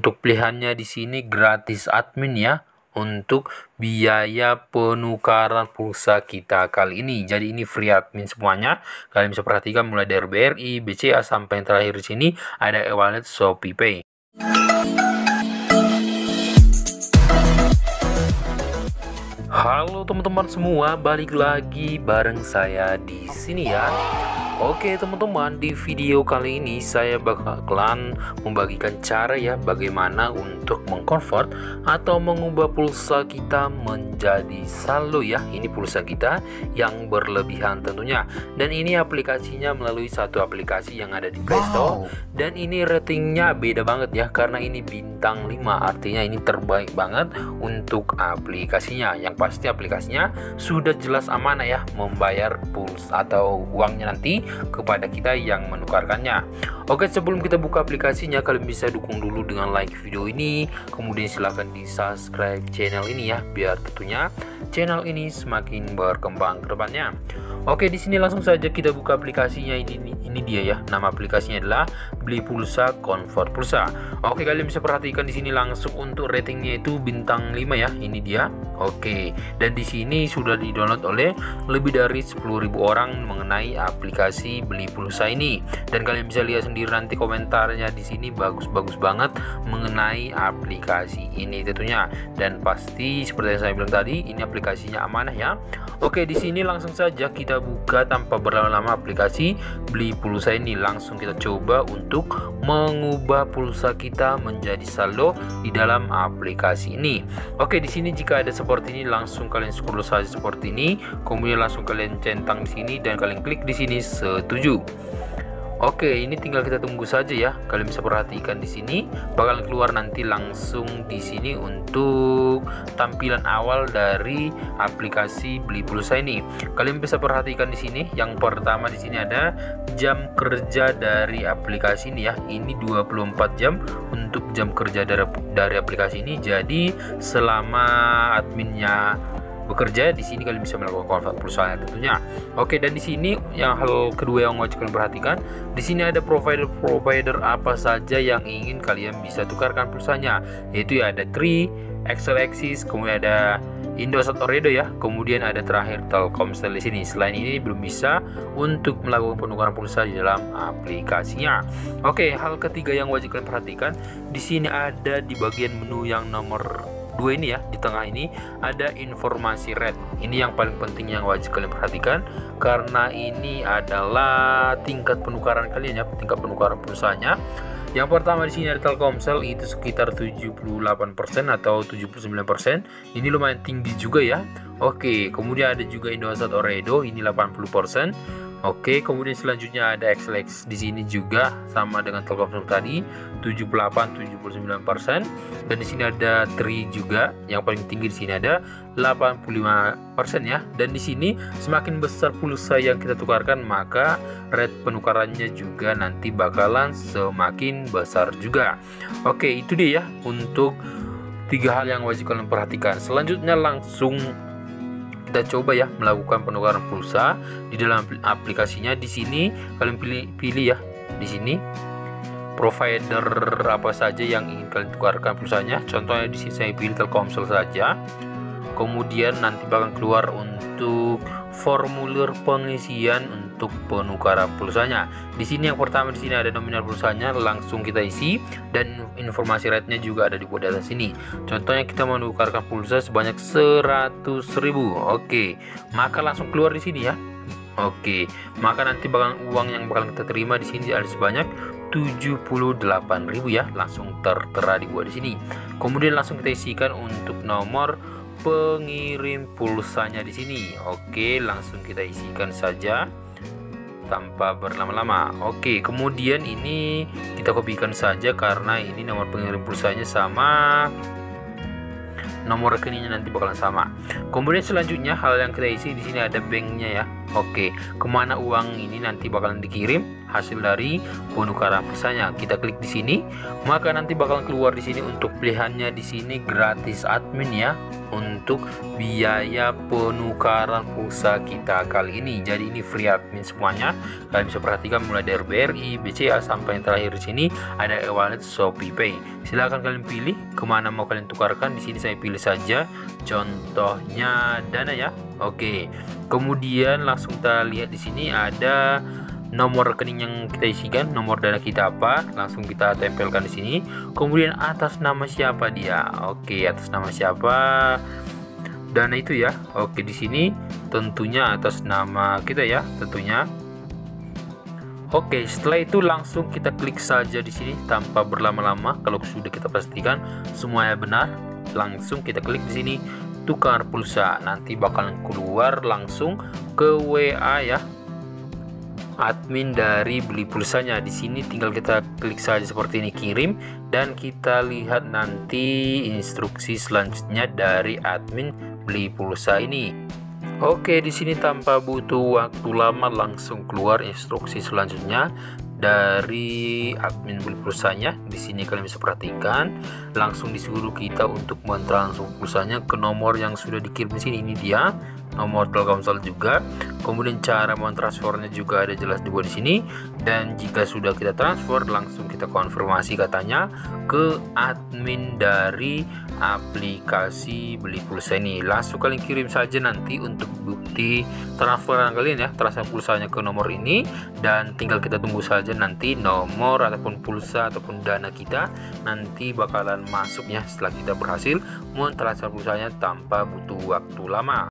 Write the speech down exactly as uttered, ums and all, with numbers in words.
Untuk pilihannya di sini gratis admin ya, untuk biaya penukaran pulsa kita kali ini. Jadi ini free admin semuanya. Kalian bisa perhatikan mulai dari B R I, B C A sampai yang terakhir di sini ada e-wallet ShopeePay. Halo teman-teman semua, balik lagi bareng saya di sini ya. Oke teman-teman, di video kali ini saya bakalan membagikan cara ya bagaimana untuk mengkonvert atau mengubah pulsa kita menjadi saldo ya. Ini pulsa kita yang berlebihan tentunya, dan ini aplikasinya melalui satu aplikasi yang ada di Playstore. Dan ini ratingnya beda banget ya, karena ini bintang lima, artinya ini terbaik banget untuk aplikasinya. Yang pasti aplikasinya sudah jelas amanah ya, membayar pulsa atau uangnya nanti kepada kita yang menukarkannya. Oke, sebelum kita buka aplikasinya, kalian bisa dukung dulu dengan like video ini, kemudian silahkan di subscribe channel ini ya, biar tentunya channel ini semakin berkembang ke depannya. Oke, di sini langsung saja kita buka aplikasinya. Ini ini dia ya, nama aplikasinya adalah Beli Pulsa Convert Pulsa. Oke, kalian bisa perhatikan di sini langsung untuk ratingnya itu bintang lima ya, ini dia. Oke, dan di sini sudah didownload oleh lebih dari sepuluh ribu orang mengenai aplikasi Beli Pulsa ini, dan kalian bisa lihat sendiri nanti komentarnya di sini bagus-bagus banget mengenai aplikasi ini tentunya. Dan pasti seperti yang saya bilang tadi, ini aplikasinya amanah ya. Oke, di sini langsung saja kita buka tanpa berlama-lama aplikasi Beli Pulsa ini. Langsung kita coba untuk mengubah pulsa kita menjadi saldo di dalam aplikasi ini. Oke, di sini jika ada seperti ini langsung kalian scroll saja seperti ini, kemudian langsung kalian centang di sini dan kalian klik di sini setuju. Oke, ini tinggal kita tunggu saja ya. Kalian bisa perhatikan di sini bakal keluar nanti langsung di sini untuk tampilan awal dari aplikasi Beli Pulsa ini. Kalian bisa perhatikan di sini yang pertama di sini ada jam kerja dari aplikasi ini ya. Ini dua puluh empat jam untuk jam kerja dari dari aplikasi ini. Jadi selama adminnya bekerja di sini kalian bisa melakukan konvert pulsa tentunya. Oke, dan di sini yang hal kedua yang wajib kalian perhatikan, di sini ada provider-provider apa saja yang ingin kalian bisa tukarkan pulsanya, yaitu ya ada Tri, X L Axiata, kemudian ada Indosat Ooredoo ya, kemudian ada terakhir Telkomsel di sini. Selain ini belum bisa untuk melakukan penukaran pulsa di dalam aplikasinya. Oke, hal ketiga yang wajib kalian perhatikan, di sini ada di bagian menu yang nomor dua ini ya, di tengah ini ada informasi red. Ini yang paling penting yang wajib kalian perhatikan, karena ini adalah tingkat penukaran kalian ya, tingkat penukaran pulsanya. Yang pertama di sini ada Telkomsel itu sekitar tujuh puluh delapan persen atau tujuh puluh sembilan persen. Ini lumayan tinggi juga ya. Oke, kemudian ada juga Indosat Ooredoo ini delapan puluh persen. Oke, kemudian selanjutnya ada X L X di sini juga sama dengan Telkomsel tadi tujuh puluh delapan tujuh puluh sembilan persen, dan di sini ada Tri juga yang paling tinggi di sini ada delapan puluh lima persen ya. Dan di sini semakin besar pulsa yang kita tukarkan, maka rate penukarannya juga nanti bakalan semakin besar juga. Oke, itu dia ya untuk tiga hal yang wajib kalian perhatikan. Selanjutnya langsung kita coba ya melakukan penukaran pulsa di dalam aplikasinya. Di sini kalian pilih pilih ya, di sini provider apa saja yang ingin kalian tukarkan pulsanya. Contohnya di sini saya pilih Telkomsel saja. Kemudian nanti bakal keluar untuk formulir pengisian untuk penukaran pulsanya. Di sini yang pertama di sini ada nominal pulsanya, langsung kita isi, dan informasi rate-nya juga ada di bawah atas sini. Contohnya kita menukarkan pulsa sebanyak seratus ribu. Oke, maka langsung keluar di sini ya. Oke, maka nanti bakal uang yang bakal kita terima di sini ada sebanyak tujuh puluh delapan ribu ya, langsung tertera di bawah di sini. Kemudian langsung kita isikan untuk nomor pengirim pulsanya di sini. Oke, langsung kita isikan saja tanpa berlama-lama. Oke, kemudian ini kita kopikan saja karena ini nomor pengirim pulsanya sama nomor rekeningnya nanti bakalan sama. Kemudian selanjutnya hal yang kita isi di sini ada banknya ya. Oke, kemana uang ini nanti bakalan dikirim? Hasil dari penukaran pesannya. Kita klik di sini, maka nanti bakalan keluar di sini untuk pilihannya di sini gratis admin ya untuk biaya penukaran pulsa kita kali ini. Jadi ini free admin semuanya. Kalian bisa perhatikan mulai dari B R I, B C A sampai yang terakhir di sini ada e-wallet ShopeePay. Silahkan kalian pilih kemana mau kalian tukarkan. Di sini saya pilih saja contohnya Dana ya. Oke, kemudian langsung kita lihat di sini ada nomor rekening yang kita isikan, nomor dana kita apa, langsung kita tempelkan di sini. Kemudian atas nama siapa dia? Oke, atas nama siapa dana itu ya? Oke, di sini tentunya atas nama kita ya, tentunya. Oke, setelah itu langsung kita klik saja di sini tanpa berlama-lama. Kalau sudah kita pastikan semuanya benar, langsung kita klik di sini tukar pulsa. Nanti bakalan keluar langsung ke W A ya admin dari beli pulsanya. Di sini tinggal kita klik saja seperti ini, kirim, dan kita lihat nanti instruksi selanjutnya dari admin beli pulsa ini. Oke, di sini tanpa butuh waktu lama langsung keluar instruksi selanjutnya dari admin beli pulsanya. Di sini kalian bisa perhatikan langsung disuruh kita untuk mentransfer pulsanya ke nomor yang sudah dikirim di sini. Ini dia nomor Telkomsel juga. Kemudian cara mentransfernya juga ada jelas di bawah di sini. Dan jika sudah kita transfer, langsung kita konfirmasi katanya ke admin dari aplikasi beli pulsa ini. Langsung kalian kirim saja nanti untuk bukti transferan kalian ya, transfer pulsanya ke nomor ini, dan tinggal kita tunggu saja nanti nomor ataupun pulsa ataupun dana kita nanti bakalan masuk ya setelah kita berhasil mentransfer pulsanya tanpa butuh waktu lama.